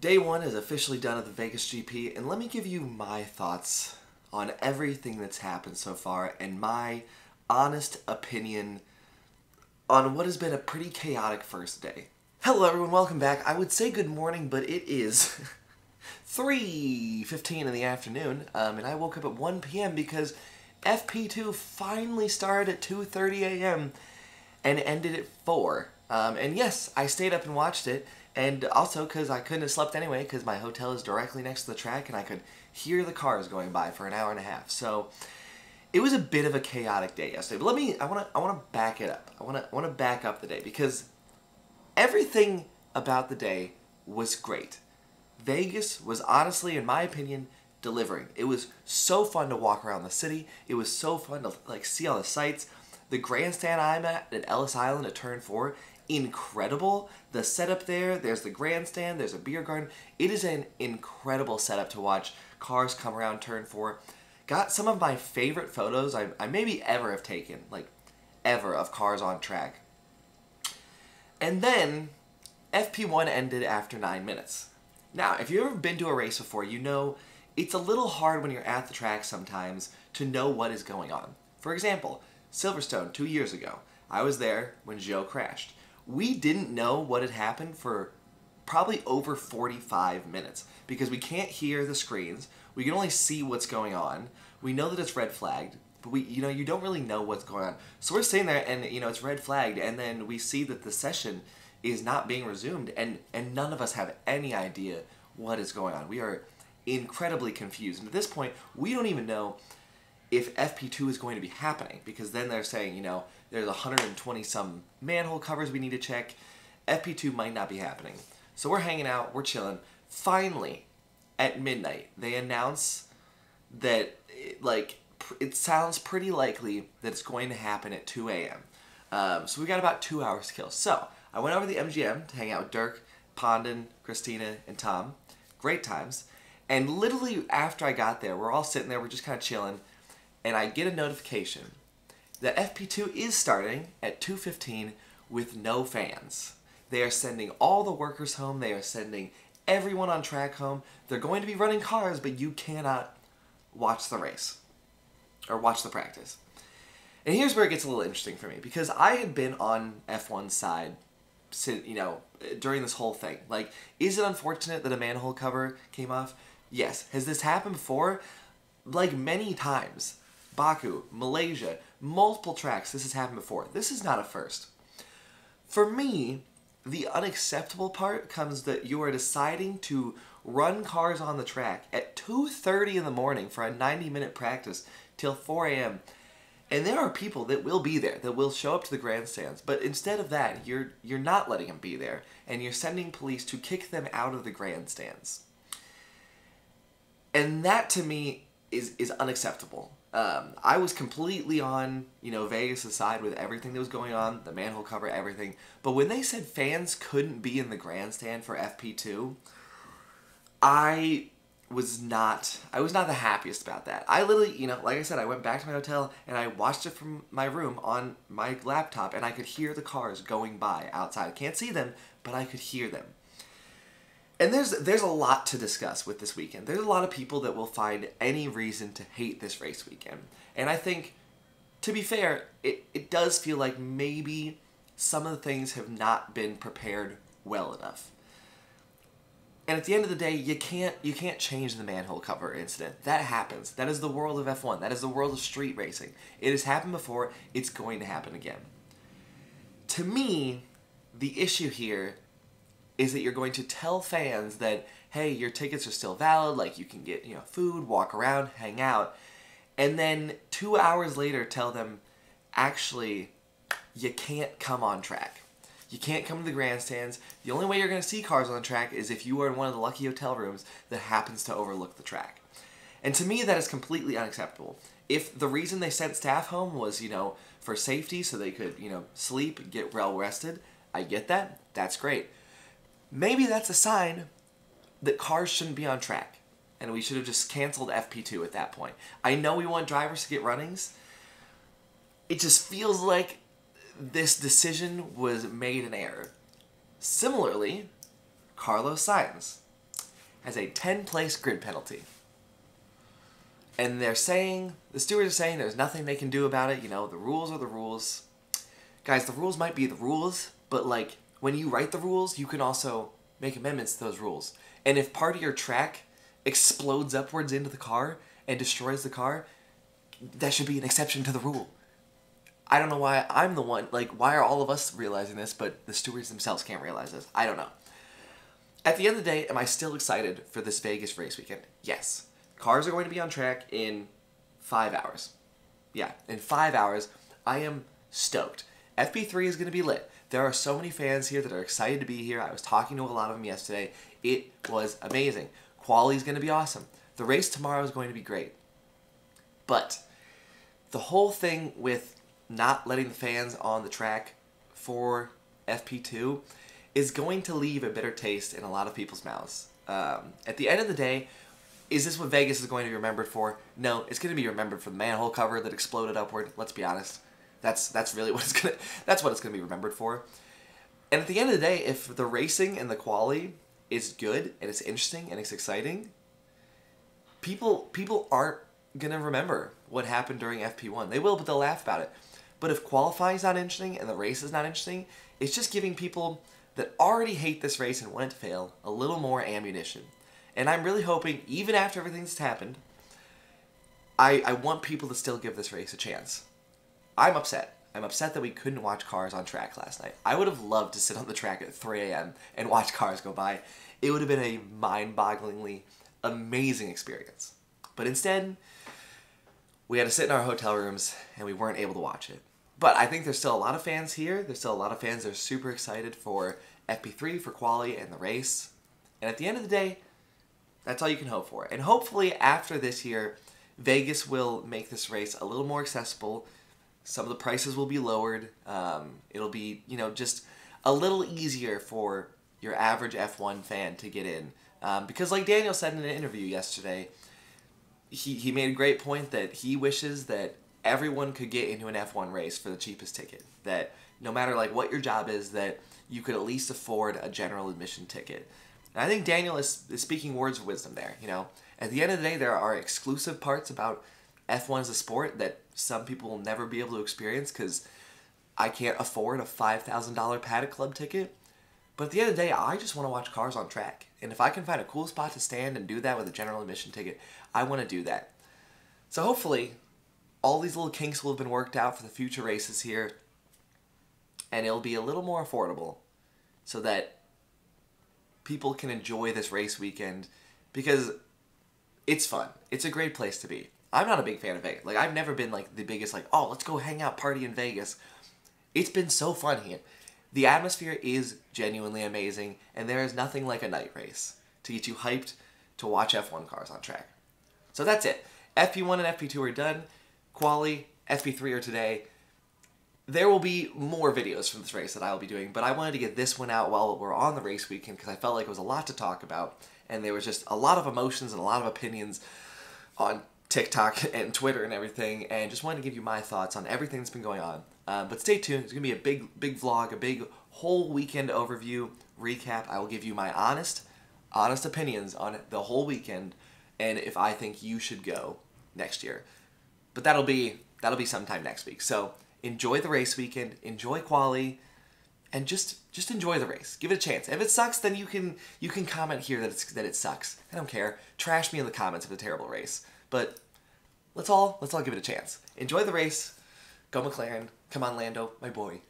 Day one is officially done at the Vegas GP, and let me give you my thoughts on everything that's happened so far and my honest opinion on what has been a pretty chaotic first day. Hello everyone, welcome back. I would say good morning, but it is 3:15 in the afternoon, and I woke up at 1 p.m. because FP2 finally started at 2:30 a.m. and ended at 4. And yes, I stayed up and watched it, and also because I couldn't have slept anyway because my hotel is directly next to the track and I could hear the cars going by for an hour and a half. So it was a bit of a chaotic day yesterday. But I wanna back it up. I wanna back up the day because everything about the day was great. Vegas was honestly, in my opinion, delivering. It was so fun to walk around the city. It was so fun to like see all the sights. The grandstand I'm at Ellis Island at Turn 4, incredible. The setup there, there's the grandstand, there's a beer garden. It is an incredible setup to watch cars come around Turn 4. Got some of my favorite photos I maybe ever have taken, like ever, of cars on track. And then FP1 ended after 9 minutes. Now, if you've ever been to a race before, you know it's a little hard when you're at the track sometimes to know what is going on. For example, Silverstone 2 years ago. I was there when Joe crashed. We didn't know what had happened for probably over 45 minutes because we can't hear the screens. We can only see what's going on. We know that it's red flagged, but you don't really know what's going on. So we're sitting there and it's red flagged, and then we see that the session is not being resumed, and none of us have any idea what is going on. We are incredibly confused. And at this point, we don't even know if FP2 is going to be happening, because then they're saying, there's 120 some manhole covers we need to check. FP2 might not be happening. So we're hanging out, we're chilling. Finally, at midnight, they announce that it sounds pretty likely that it's going to happen at 2 a.m. So we got about 2 hours to kill. So I went over to the MGM to hang out with Dirk, Ponden, Christina, and Tom. Great times. And literally after I got there, we're all sitting there, we're just kind of chilling, and I get a notification that FP2 is starting at 2:15 with no fans. They are sending all the workers home, they are sending everyone on track home, they're going to be running cars, but you cannot watch the race, or watch the practice. And here's where it gets a little interesting for me, because I had been on F1's side, during this whole thing. Like, is it unfortunate that a manhole cover came off? Yes. Has this happened before? Like, many times. Baku, Malaysia, multiple tracks, this has happened before. This is not a first. For me, the unacceptable part comes that you are deciding to run cars on the track at 2:30 in the morning for a 90-minute practice till 4 a.m. And there are people that will be there, that will show up to the grandstands, but instead of that, you're not letting them be there, and you're sending police to kick them out of the grandstands. And that, to me, is unacceptable. I was completely on, Vegas' side with everything that was going on, the manhole cover, everything. But when they said fans couldn't be in the grandstand for FP2, I was not the happiest about that. I literally, like I said, I went back to my hotel and I watched it from my room on my laptop, and I could hear the cars going by outside. I can't see them, but I could hear them. And there's a lot to discuss with this weekend. There's a lot of people that will find any reason to hate this race weekend. And I think, to be fair, it does feel like maybe some of the things have not been prepared well enough. And at the end of the day, you can't change the manhole cover incident. That happens. That is the world of F1. That is the world of street racing. It has happened before. It's going to happen again. To me, the issue here is that you're going to tell fans that, hey, your tickets are still valid, like you can get, food, walk around, hang out, and then 2 hours later tell them, actually, you can't come on track. You can't come to the grandstands. The only way you're going to see cars on the track is if you are in one of the lucky hotel rooms that happens to overlook the track. And to me, that is completely unacceptable. If the reason they sent staff home was, for safety so they could, sleep, get well rested, I get that. That's great. Maybe that's a sign that cars shouldn't be on track, and we should have just canceled FP2 at that point. I know we want drivers to get runnings. It just feels like this decision was made in error. Similarly, Carlos Sainz. has a 10-place grid penalty. And they're saying, the stewards are saying there's nothing they can do about it. You know, the rules are the rules. Guys, the rules might be the rules, but like, when you write the rules, you can also make amendments to those rules. And if part of your track explodes upwards into the car and destroys the car, that should be an exception to the rule. I don't know why I'm the one, like, why are all of us realizing this, but the stewards themselves can't realize this? I don't know. At the end of the day, am I still excited for this Vegas race weekend? Yes. Cars are going to be on track in 5 hours. Yeah, in 5 hours. I am stoked. FP3 is going to be lit. There are so many fans here that are excited to be here. I was talking to a lot of them yesterday. It was amazing. Quali is going to be awesome. The race tomorrow is going to be great. But the whole thing with not letting the fans on the track for FP2 is going to leave a bitter taste in a lot of people's mouths. At the end of the day, is this what Vegas is going to be remembered for? No, it's going to be remembered for the manhole cover that exploded upward. Let's be honest. That's really what it's gonna. That's what it's gonna be remembered for. And at the end of the day, if the racing and the quali is good and it's interesting and it's exciting, people aren't gonna remember what happened during FP1. They will, but they'll laugh about it. But if qualifying is not interesting and the race is not interesting, it's just giving people that already hate this race and want it to fail a little more ammunition. And I'm really hoping, even after everything that's happened, I want people to still give this race a chance. I'm upset. I'm upset that we couldn't watch cars on track last night. I would have loved to sit on the track at 3 a.m. and watch cars go by. It would have been a mind-bogglingly amazing experience. But instead, we had to sit in our hotel rooms and we weren't able to watch it. But I think there's still a lot of fans here. There's still a lot of fans that are super excited for FP3, for quali, and the race. And at the end of the day, that's all you can hope for. And hopefully after this year, Vegas will make this race a little more accessible. Some of the prices will be lowered. It'll be, you know, just a little easier for your average F1 fan to get in. Because like Daniel said in an interview yesterday, he made a great point that he wishes that everyone could get into an F1 race for the cheapest ticket. That no matter like what your job is, that you could at least afford a general admission ticket. And I think Daniel is speaking words of wisdom there, you know. At the end of the day, there are exclusive parts about F1 as a sport that some people will never be able to experience because I can't afford a $5,000 Paddock Club ticket. But at the end of the day, I just want to watch cars on track. And if I can find a cool spot to stand and do that with a general admission ticket, I want to do that. So hopefully, all these little kinks will have been worked out for the future races here. And it'll be a little more affordable so that people can enjoy this race weekend because it's fun. It's a great place to be. I'm not a big fan of Vegas. Like, I've never been, like, the biggest, like, oh, let's go hang out, party in Vegas. It's been so fun here. The atmosphere is genuinely amazing, and there is nothing like a night race to get you hyped to watch F1 cars on track. So that's it. FP1 and FP2 are done. Quali, FP3 are today. There will be more videos from this race that I'll be doing, but I wanted to get this one out while we're on the race weekend because I felt like it was a lot to talk about, and there was just a lot of emotions and a lot of opinions on TikTok and Twitter and everything, and just wanted to give you my thoughts on everything that's been going on. But stay tuned. It's going to be a big vlog, a big whole weekend overview, recap. I will give you my honest opinions on the whole weekend and if I think you should go next year. But that'll be sometime next week. So enjoy the race weekend, enjoy quali, and just enjoy the race. Give it a chance. If it sucks, then you can comment here that it sucks. I don't care. Trash me in the comments of a terrible race. But let's all give it a chance. Enjoy the race. Go McLaren. Come on, Lando, my boy.